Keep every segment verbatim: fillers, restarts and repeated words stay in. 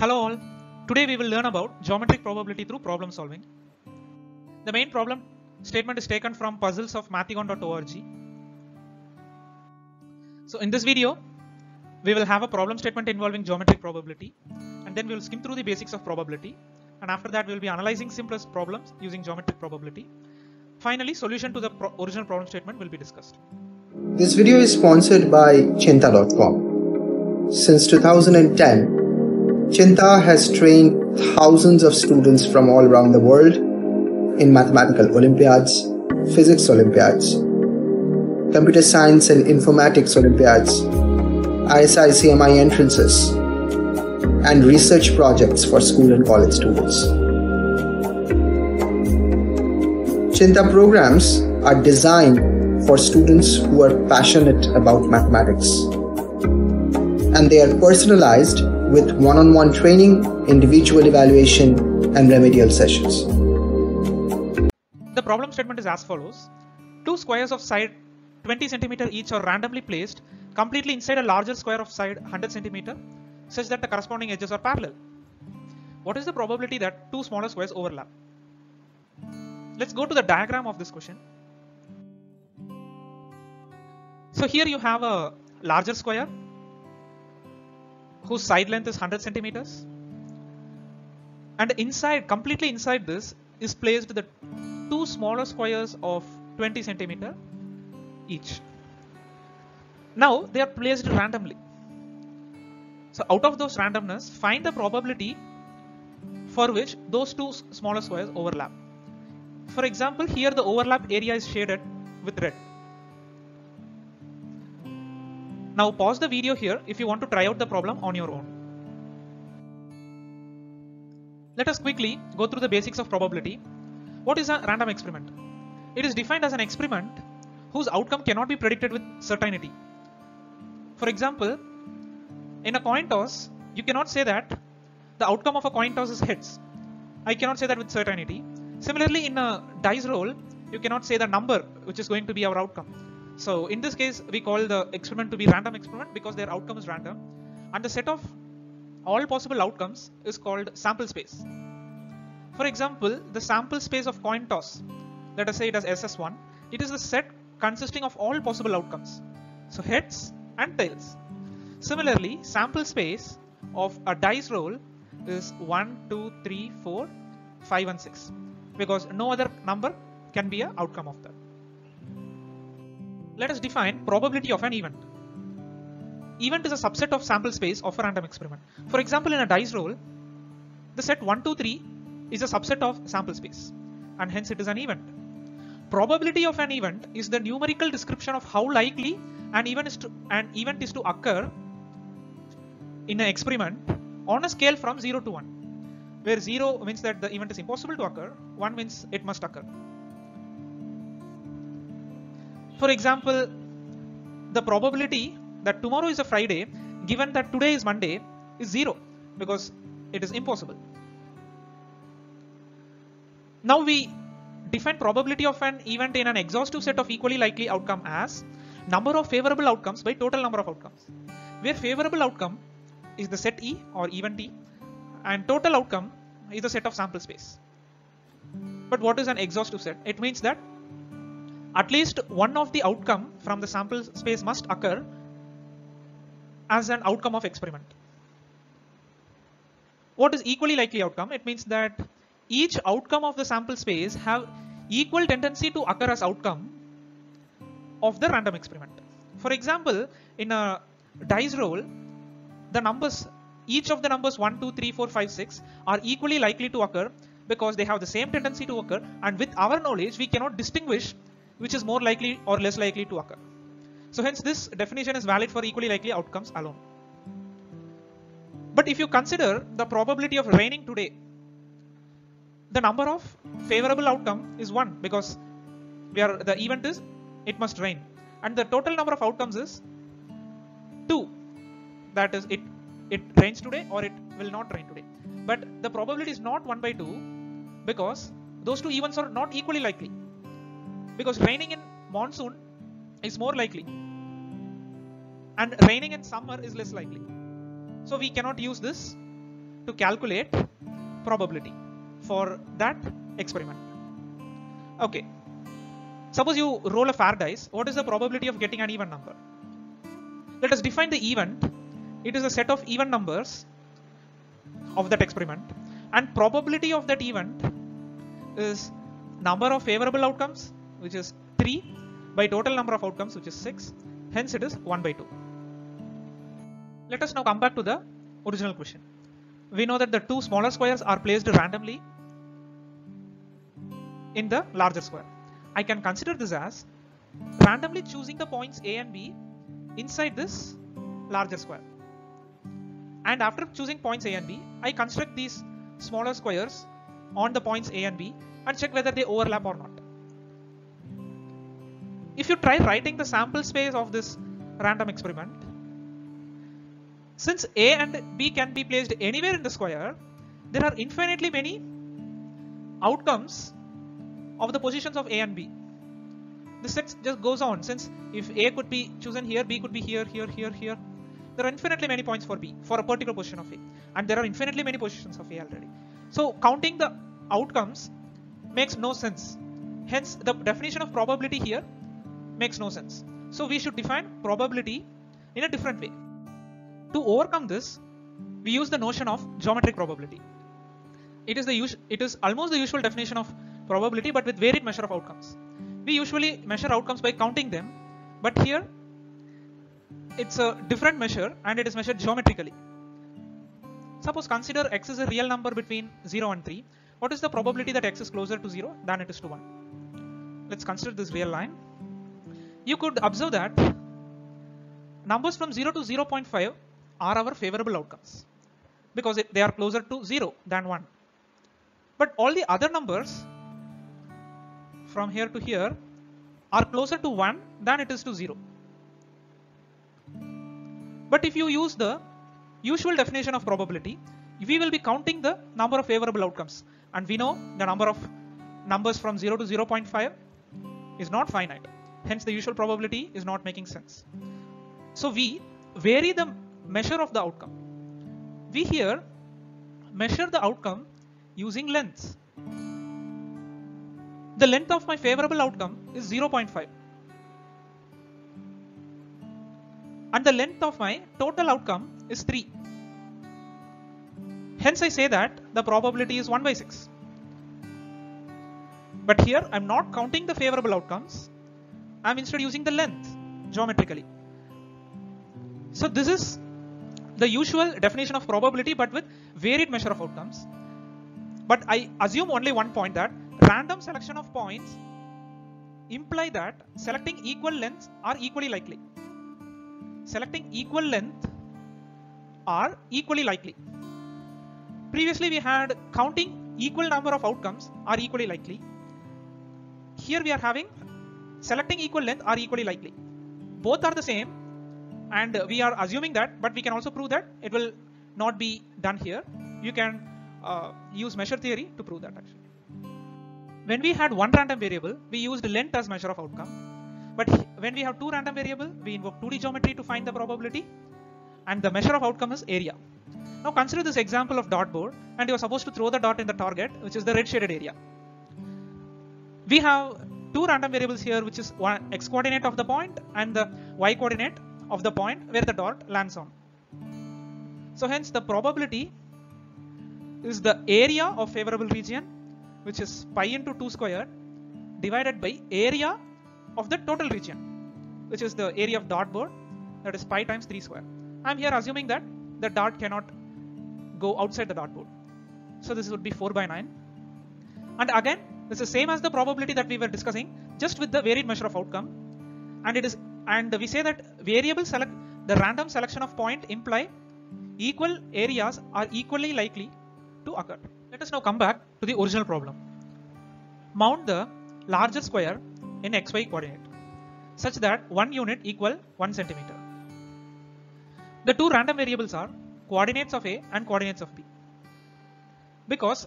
Hello all, today we will learn about geometric probability through problem solving. The main problem statement is taken from puzzles of Mathigon dot org. So in this video, we will have a problem statement involving geometric probability and then we will skim through the basics of probability, and after that we will be analyzing simplest problems using geometric probability. Finally, solution to the pro original problem statement will be discussed. This video is sponsored by Cheenta dot com. Since two thousand ten, Cheenta has trained thousands of students from all around the world in mathematical olympiads, physics olympiads, computer science and informatics olympiads, I S I C M I entrances, and research projects for school and college students. Cheenta programs are designed for students who are passionate about mathematics, and they are personalized with one-on-one training, individual evaluation, and remedial sessions. The problem statement is as follows. Two squares of side twenty centimeters each are randomly placed completely inside a larger square of side one hundred centimeters such that the corresponding edges are parallel. What is the probability that two smaller squares overlap? Let's go to the diagram of this question. So here you have a larger square whose side length is one hundred centimeters, and inside, completely inside this is placed the two smaller squares of twenty centimeters each. Now they are placed randomly. So out of those randomness, find the probability for which those two smaller squares overlap. For example, here the overlap area is shaded with red. Now pause the video here if you want to try out the problem on your own. Let us quickly go through the basics of probability. What is a random experiment? It is defined as an experiment whose outcome cannot be predicted with certainty. For example, in a coin toss, you cannot say that the outcome of a coin toss is heads. I cannot say that with certainty. Similarly, in a dice roll, you cannot say the number which is going to be our outcome. So in this case, we call the experiment to be random experiment because their outcome is random, and the set of all possible outcomes is called sample space. For example, the sample space of coin toss, let us say it as S S one, it is the set consisting of all possible outcomes, so heads and tails. Similarly, sample space of a dice roll is one, two, three, four, five and six because no other number can be an outcome of that. Let us define probability of an event. Event is a subset of sample space of a random experiment. For example, in a dice roll, the set one, two, three is a subset of sample space, and hence it is an event. Probability of an event is the numerical description of how likely an event is to, an event is to occur in an experiment on a scale from zero to one, where zero means that the event is impossible to occur, one means it must occur. For example, the probability that tomorrow is a Friday, given that today is Monday, is zero because it is impossible. Now we define probability of an event in an exhaustive set of equally likely outcome as number of favorable outcomes by total number of outcomes, where favorable outcome is the set E or event E and total outcome is the set of sample space. But what is an exhaustive set? It means that at least one of the outcome from the sample space must occur as an outcome of experiment. What is equally likely outcome? It means that each outcome of the sample space have equal tendency to occur as outcome of the random experiment. For example, in a dice roll, the numbers, each of the numbers one, two, three, four, five, six are equally likely to occur because they have the same tendency to occur, and with our knowledge we cannot distinguish which is more likely or less likely to occur. So hence this definition is valid for equally likely outcomes alone. But if you consider the probability of raining today, the number of favorable outcome is one because we are, the event is it must rain, and the total number of outcomes is two, that is it, it rains today or it will not rain today. But the probability is not one by two because those two events are not equally likely, because raining in monsoon is more likely and raining in summer is less likely. So we cannot use this to calculate probability for that experiment. Okay, suppose you roll a fair dice. What is the probability of getting an even number? Let us define the event. It is a set of even numbers of that experiment, and probability of that event is number of favorable outcomes, which is three, by total number of outcomes, which is six. Hence it is one by two. Let us now come back to the original question. We know that the two smaller squares are placed randomly in the larger square. I can consider this as randomly choosing the points A and B inside this larger square. And after choosing points A and B, I construct these smaller squares on the points A and B and check whether they overlap or not. If you try writing the sample space of this random experiment, since A and B can be placed anywhere in the square, there are infinitely many outcomes of the positions of A and B. This set just goes on, since if A could be chosen here, B could be here, here, here, here. There are infinitely many points for B, for a particular position of A. And there are infinitely many positions of A already. So counting the outcomes makes no sense. Hence, the definition of probability here makes no sense. So we should define probability in a different way. To overcome this, we use the notion of geometric probability. It is, the it is almost the usual definition of probability, but with varied measure of outcomes. We usually measure outcomes by counting them, but here it's a different measure and it is measured geometrically. Suppose consider x is a real number between zero and three. What is the probability that x is closer to zero than it is to one? Let's consider this real line. You could observe that numbers from zero to zero point five are our favorable outcomes because it, they are closer to zero than one. But all the other numbers from here to here are closer to one than it is to zero. But if you use the usual definition of probability, we will be counting the number of favorable outcomes, and we know the number of numbers from zero to zero point five is not finite. Hence the usual probability is not making sense. So we vary the measure of the outcome. We here measure the outcome using lengths. The length of my favorable outcome is zero point five. And the length of my total outcome is three. Hence I say that the probability is one by six. But here I am not counting the favorable outcomes. I am instead using the length geometrically. So this is the usual definition of probability, but with varied measure of outcomes. But I assume only one point, that random selection of points imply that selecting equal lengths are equally likely. Selecting equal length are equally likely. Previously we had counting equal number of outcomes are equally likely. Here we are having selecting equal length are equally likely. Both are the same and we are assuming that, but we can also prove that it will not be done here. You can uh, use measure theory to prove that actually. When we had one random variable, we used length as measure of outcome. But when we have two random variables, we invoke two D geometry to find the probability, and the measure of outcome is area. Now consider this example of dot board, and you are supposed to throw the dot in the target, which is the red shaded area. We have two random variables here, which is one x coordinate of the point and the y coordinate of the point where the dot lands on. So hence the probability is the area of favorable region, which is pi into two squared divided by area of the total region, which is the area of dot board, that is pi times three square. I'm here assuming that the dot cannot go outside the dot board. So this would be four by nine. And again, this is same as the probability that we were discussing, just with the varied measure of outcome. And it is, and we say that variable select, the random selection of point imply equal areas are equally likely to occur. Let us now come back to the original problem. Mount the larger square in xy coordinate such that one unit equal one centimeter. The two random variables are coordinates of A and coordinates of B. Because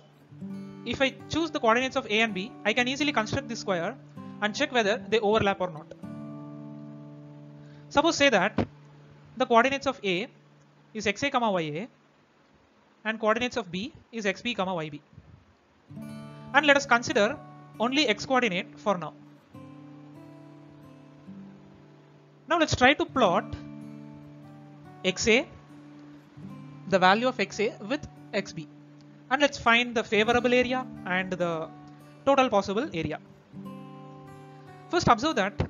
if I choose the coordinates of A and B, I can easily construct this square and check whether they overlap or not. Suppose say that the coordinates of A is xa, ya and coordinates of B is xb comma yb. And let us consider only x coordinate for now. Now let's try to plot xa, the value of xa with xb, and let's find the favorable area and the total possible area. First observe that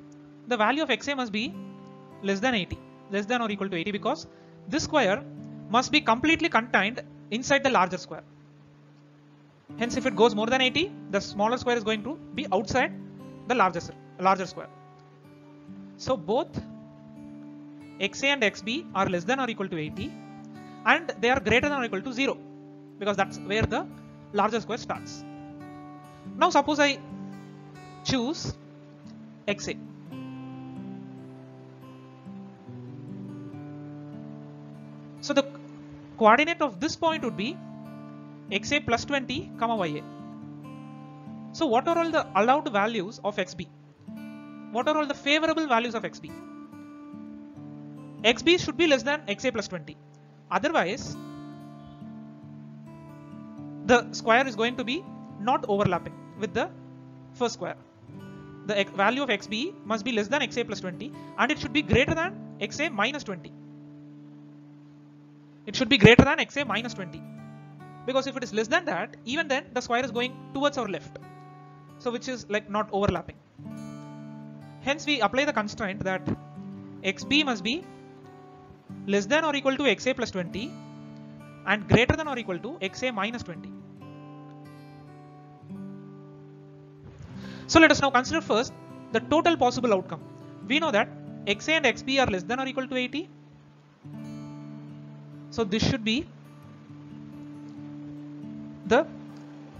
the value of xa must be less than eighty, less than or equal to eighty, because this square must be completely contained inside the larger square. Hence, if it goes more than eighty, the smaller square is going to be outside the larger, larger square. So both xa and xb are less than or equal to eighty, and they are greater than or equal to zero, because that's where the larger square starts. Now suppose I choose xa. So the coordinate of this point would be xa plus twenty comma ya. So what are all the allowed values of xb? What are all the favorable values of xb? Xb should be less than xa plus twenty. Otherwise, the square is going to be not overlapping with the first square. The value of xb must be less than xa plus twenty, and it should be greater than xa minus twenty. It should be greater than xa minus twenty. Because if it is less than that, even then the square is going towards our left, so which is like not overlapping. Hence we apply the constraint that xb must be less than or equal to xa plus twenty and greater than or equal to xa minus twenty. So let us now consider first the total possible outcome. We know that xa and xb are less than or equal to eighty, so this should be the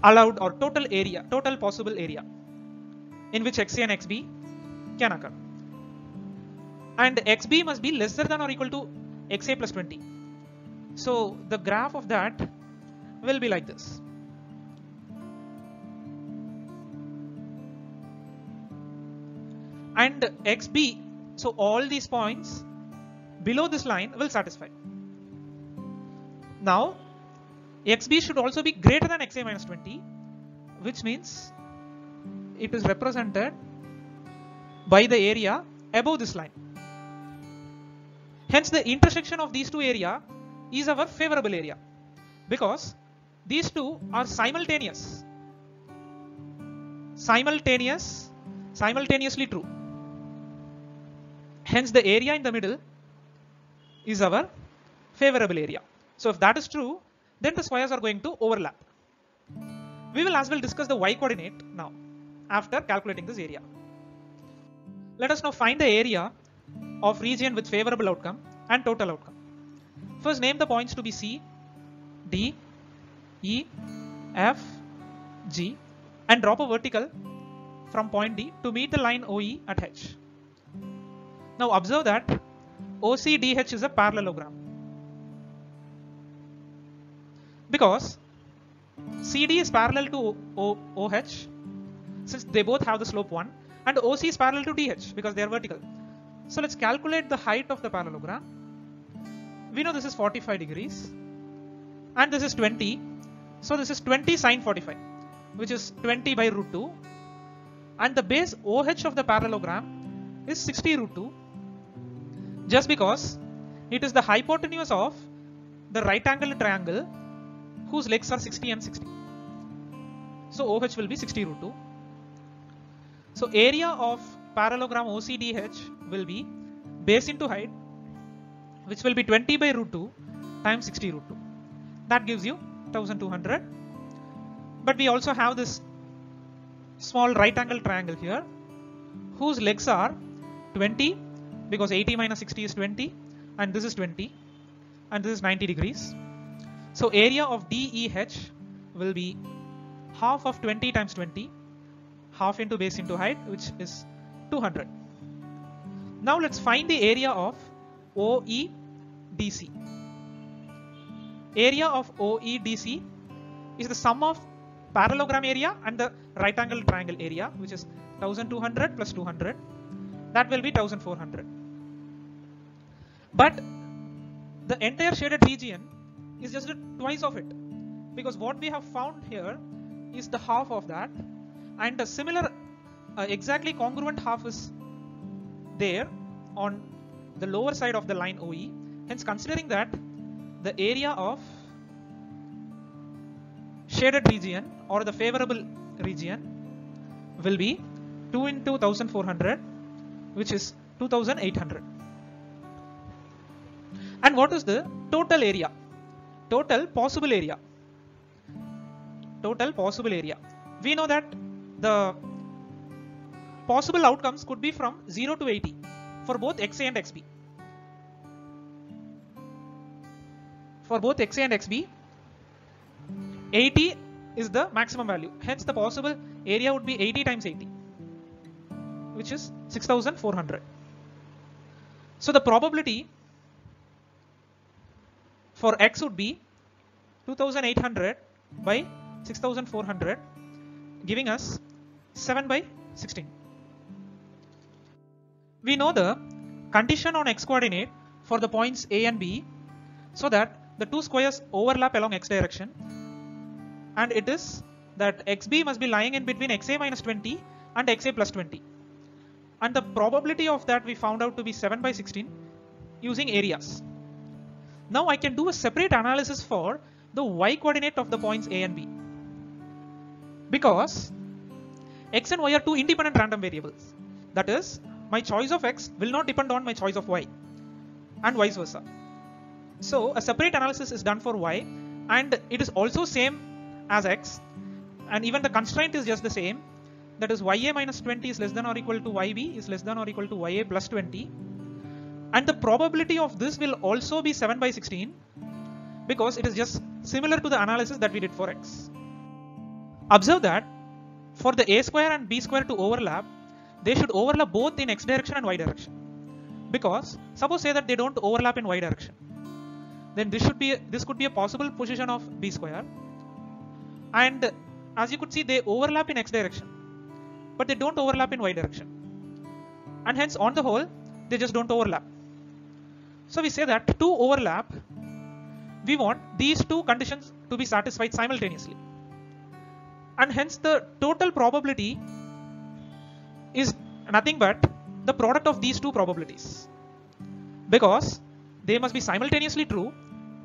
allowed or total area, total possible area in which xa and xb can occur. And xb must be lesser than or equal to xa plus twenty. So the graph of that will be like this. And xb, so all these points below this line will satisfy. Now xb should also be greater than xa minus twenty, which means it is represented by the area above this line. Hence the intersection of these two areas is our favorable area, because these two are simultaneous, simultaneous, simultaneously true. Hence the area in the middle is our favorable area. So if that is true, then the squares are going to overlap. We will as well discuss the y coordinate now after calculating this area. Let us now find the area of region with favorable outcome and total outcome. First name the points to be C, D, E, F, G, and drop a vertical from point D to meet the line O E at H. Now observe that O C D H is a parallelogram, because C D is parallel to O H since they both have the slope one, and O C is parallel to D H because they are vertical. So let's calculate the height of the parallelogram. We know this is forty-five degrees and this is twenty, so this is twenty sine forty-five, which is twenty by root two, and the base O H of the parallelogram is sixty root two, just because it is the hypotenuse of the right angled triangle whose legs are sixty and sixty. So O H will be sixty root two. So area of parallelogram O C D H will be base into height, which will be twenty by root two times sixty root two. That gives you twelve hundred. But we also have this small right angle triangle here whose legs are twenty, because eighty minus sixty is twenty, and this is twenty, and this is ninety degrees. So area of D E H will be half of twenty times twenty, half into base into height, which is two hundred. Now let's find the area of O E D C. Area of O E D C is the sum of parallelogram area and the right angle triangle area, which is twelve hundred plus two hundred. That will be one thousand four hundred. But the entire shaded region is just twice of it, because what we have found here is the half of that, and a similar uh, exactly congruent half is there on the lower side of the line O E. Hence, considering that the area of shaded region or the favorable region will be two into fourteen hundred, which is two thousand eight hundred. And what is the total area? Total possible area. Total possible area. We know that the possible outcomes could be from zero to eighty for both X A and X B. For both X A and X B, eighty is the maximum value. Hence, the possible area would be eighty times eighty, which is six thousand four hundred. So the probability for X would be two thousand eight hundred by six thousand four hundred, giving us seven by sixteen. We know the condition on X coordinate for the points A and B, so that the two squares overlap along X direction, and it is that X B must be lying in between X A minus twenty and X A plus twenty, and the probability of that we found out to be seven by sixteen using areas. Now I can do a separate analysis for the Y coordinate of the points A and B, because X and Y are two independent random variables. That is, my choice of X will not depend on my choice of Y, and vice versa. So a separate analysis is done for Y, and it is also same as X, and even the constraint is just the same. That is, Y A minus twenty is less than or equal to Y B is less than or equal to Y A plus twenty, and the probability of this will also be seven by sixteen, because it is just similar to the analysis that we did for X. Observe that for the A square and B square to overlap, they should overlap both in X direction and Y direction, because suppose say that they don't overlap in Y direction, then this should be this could be a possible position of B square. And as you could see, they overlap in X direction, but they don't overlap in Y direction, and hence on the whole they just don't overlap. So we say that to overlap, we want these two conditions to be satisfied simultaneously, and hence the total probability is nothing but the product of these two probabilities, because they must be simultaneously true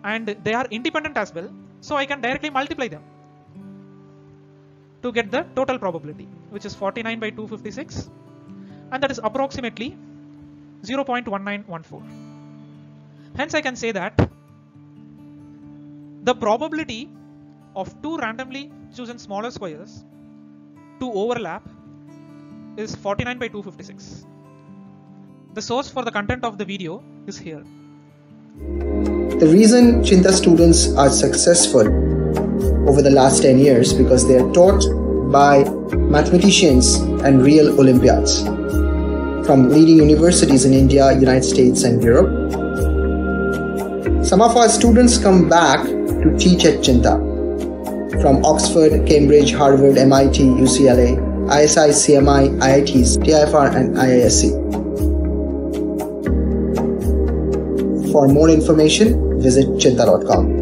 and they are independent as well, so I can directly multiply them to get the total probability, which is forty-nine by two fifty-six, and that is approximately zero point one nine one four. Hence I can say that the probability of two randomly chosen smaller squares to overlap is forty-nine by two fifty-six. The source for the content of the video is here. The reason Cheenta students are successful over the last ten years because they are taught by mathematicians and real Olympiads from leading universities in India, United States and Europe. Some of our students come back to teach at Cheenta from Oxford, Cambridge, Harvard, M I T, U C L A, I S I, C M I, I I Ts, T I F R and I I S C. For more information, visit Cheenta dot com.